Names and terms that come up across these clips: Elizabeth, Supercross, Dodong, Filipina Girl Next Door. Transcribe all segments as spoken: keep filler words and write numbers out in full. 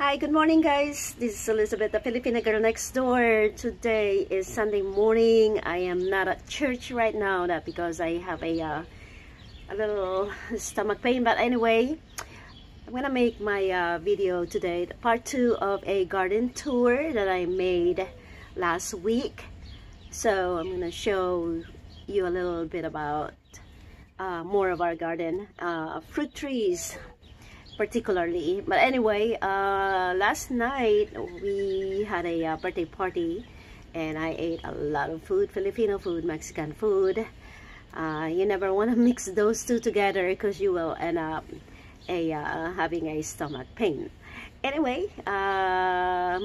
Hi, good morning guys. This is Elizabeth, the Filipina Girl Next Door. Today is Sunday morning. I am not at church right now that because I have a uh, a little stomach pain. But anyway, I'm gonna make my uh, video today, part two of a garden tour that I made last week. So I'm gonna show you a little bit about uh, more of our garden, uh, fruit trees particularly. But anyway, uh, last night we had a uh, birthday party and I ate a lot of food, Filipino food, Mexican food. Uh, you never want to mix those two together because you will end up a, uh, having a stomach pain. Anyway, uh,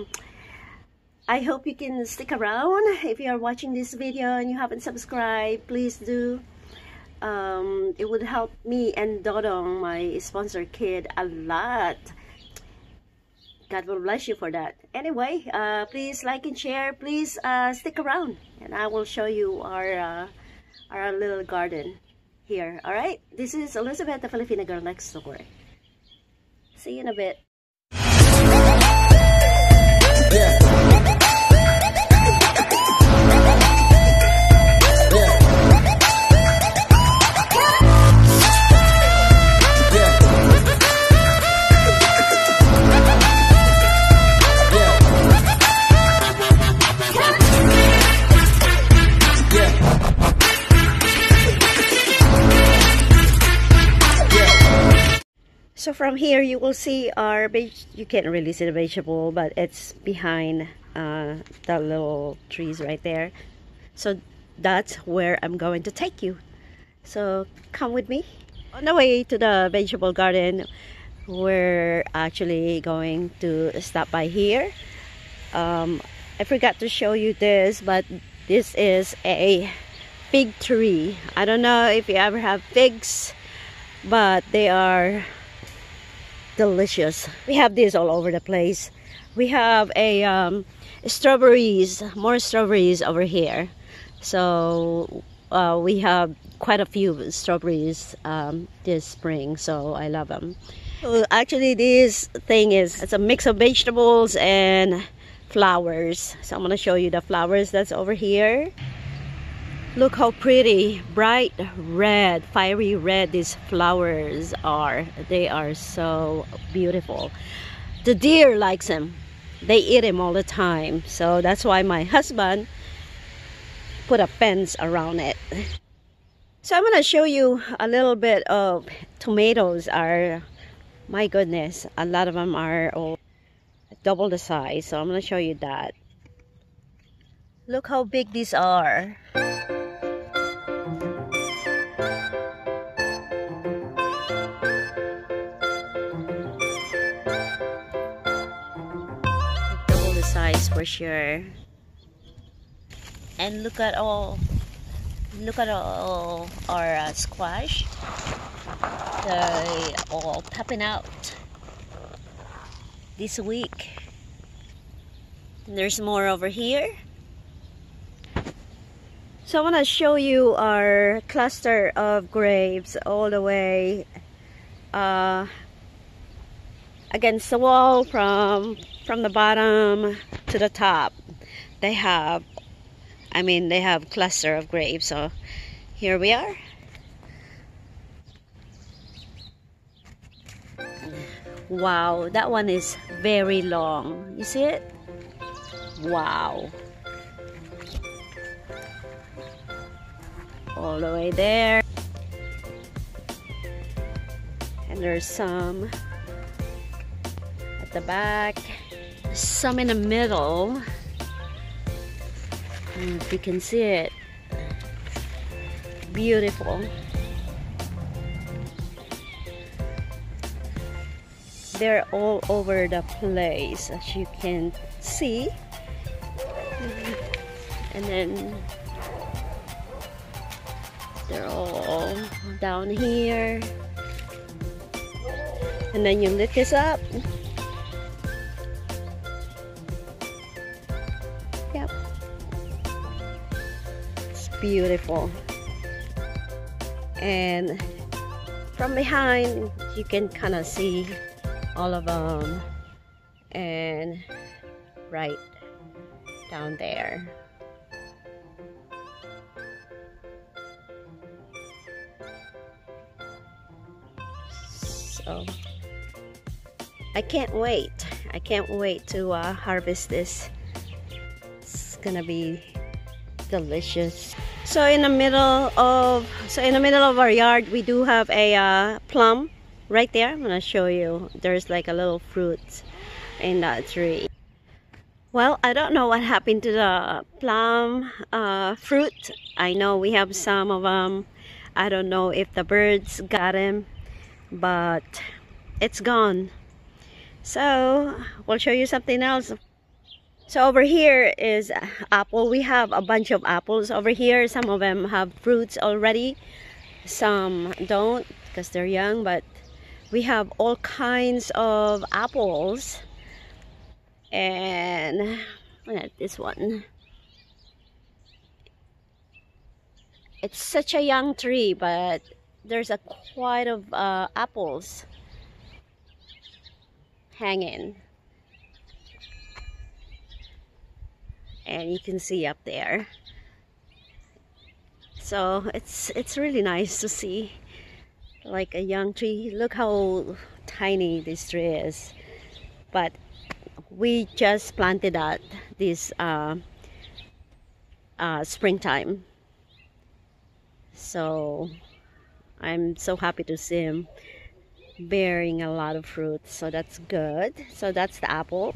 I hope you can stick around. If you are watching this video and you haven't subscribed, please do. Um, it would help me and Dodong, my sponsor kid, a lot. God will bless you for that. Anyway, uh, please like and share. Please uh, stick around, and I will show you our uh, our little garden here. All right, this is Elizabeth, the Filipina Girl Next Door. See you in a bit. So from here you will see our veg- you can't really see the vegetable, but it's behind uh, the little trees right there. So that's where I'm going to take you. So come with me. On the way to the vegetable garden, we're actually going to stop by here. Um, I forgot to show you this, but this is a fig tree. I don't know if you ever have figs, but they are delicious. We have this all over the place. We have a um, strawberries, more strawberries over here. So uh, we have quite a few strawberries um, this spring, so I love them. Well, actually this thing is it's a mix of vegetables and flowers. So I'm gonna show you the flowers that's over here. Look how pretty, bright red, fiery red these flowers are. They are so beautiful. The deer likes them. They eat them all the time. So that's why my husband put a fence around it. So I'm gonna show you a little bit of tomatoes are, my goodness, a lot of them are all double the size. So I'm gonna show you that. Look how big these are. Size for sure. And look at all look at all our uh, squash. They all popping out this week. And there's more over here. So I want to show you our cluster of grapes all the way uh, against the wall from from the bottom to the top. They have, I mean, they have cluster of grapes. So here we are. Wow, that one is very long. You see it? Wow. All the way there. And there's some at the back. Some in the middle, and if you can see it, beautiful. They're all over the place, as you can see. And then they're all down here. And then you lift this up. Beautiful. And from behind you can kind of see all of them, and right down there. So I can't wait. I can't wait to uh, harvest this. It's gonna be delicious. So in the middle of so in the middle of our yard, we do have a uh, plum right there. I'm gonna show you. There's like a little fruit in that tree. Well, I don't know what happened to the plum uh, fruit. I know we have some of them. I don't know if the birds got them, but it's gone. So we'll show you something else. So over here is apple. We have a bunch of apples over here. Some of them have fruits already, some don't because they're young, but we have all kinds of apples. And look at this one. It's such a young tree, but there's a quite of uh, apples hanging, and you can see up there. So it's it's really nice to see, like a young tree. Look how tiny this tree is, but we just planted that this uh, uh, springtime. So I'm so happy to see him bearing a lot of fruit, so that's good. So that's the apple.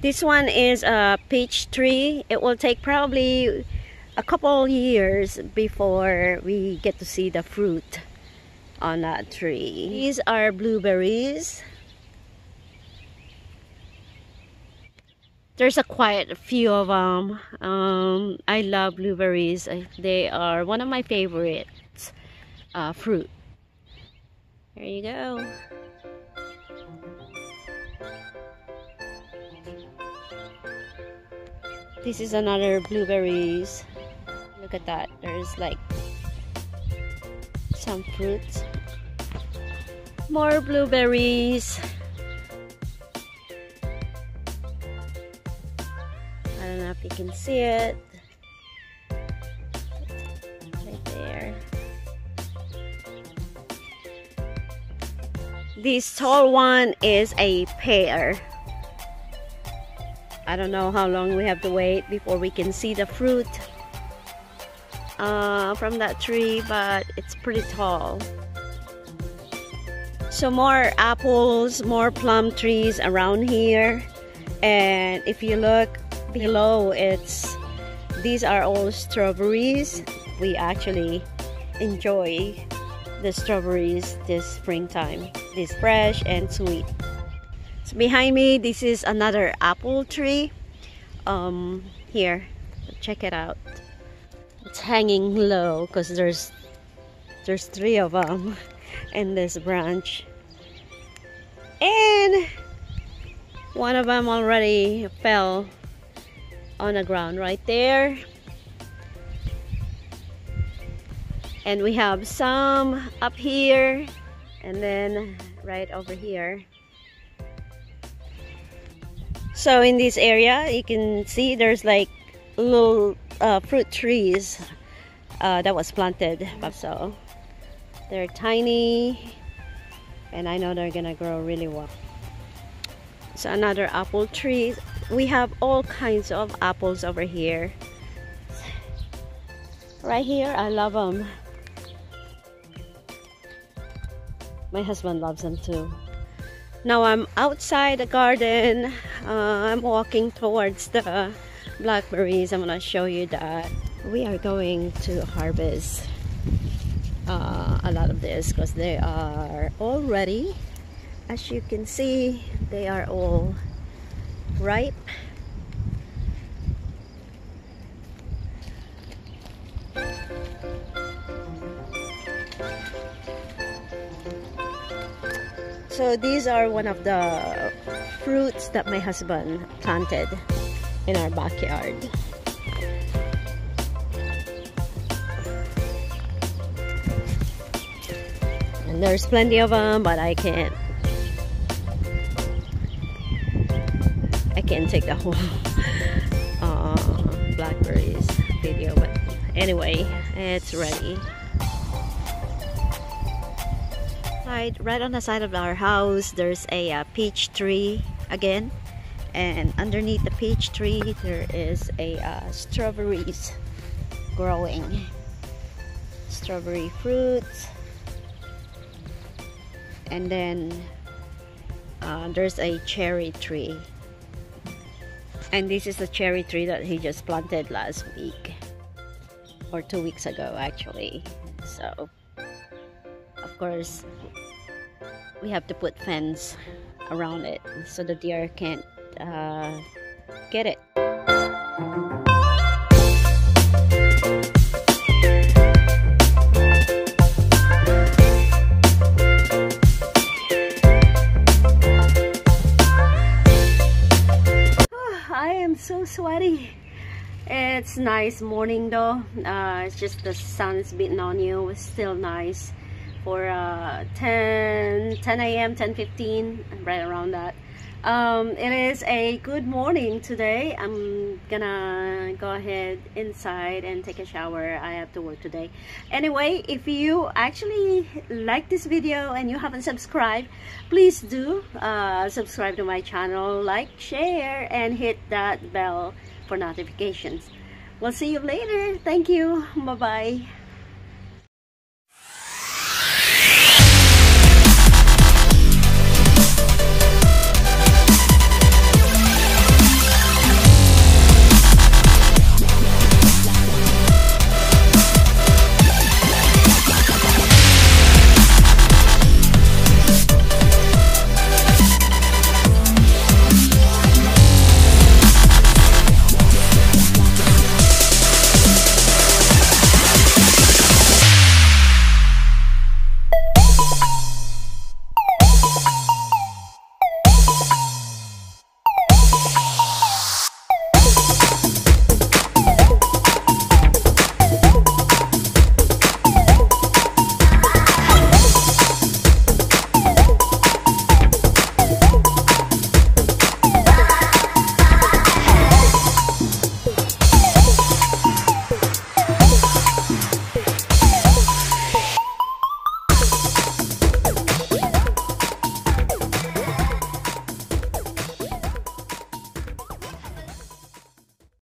This one is a peach tree. It will take probably a couple years before we get to see the fruit on that tree. These are blueberries. There's a quite few of them. um, I love blueberries. They are one of my favorite Uh, fruit. There you go. This is another blueberries. Look at that. There's like some fruits. More blueberries. I don't know if you can see it. This tall one is a pear. I don't know how long we have to wait before we can see the fruit uh, from that tree, but it's pretty tall. So more apples, more plum trees around here. And if you look below, it's these are all strawberries. We actually enjoy the strawberries this springtime. This fresh and sweet. So behind me, this is another apple tree. Um, here, check it out. It's hanging low because there's there's three of them in this branch, and one of them already fell on the ground right there. And we have some up here, and then right over here. So in this area, you can see there's like little uh, fruit trees uh, that was planted. So they're tiny, and I know they're gonna grow really well. So another apple tree. We have all kinds of apples over here. Right here, I love them. My husband loves them too. Now I'm outside the garden. Uh, I'm walking towards the blackberries. I'm gonna show you that. We are going to harvest uh, a lot of this because they are all ready. As you can see, they are all ripe. So these are one of the fruits that my husband planted in our backyard. And there's plenty of them, but I can't can take the whole uh, blackberries video, but anyway, it's ready. Right, right on the side of our house, there's a uh, peach tree again, and underneath the peach tree there is a uh, strawberries growing, strawberry fruits. And then uh, there's a cherry tree, and this is the cherry tree that he just planted last week or two weeks ago actually. So of course we have to put fence around it so the deer can't uh, get it. So sweaty. It's nice morning though. Uh, it's just the sun's beating on you. It's still nice for uh, ten a m ten fifteen, right around that. Um, it is a good morning today. I'm gonna go ahead inside and take a shower. I have to work today. Anyway, if you actually like this video and you haven't subscribed, please do uh, subscribe to my channel, like, share, and hit that bell for notifications. We'll see you later. Thank you. Bye-bye.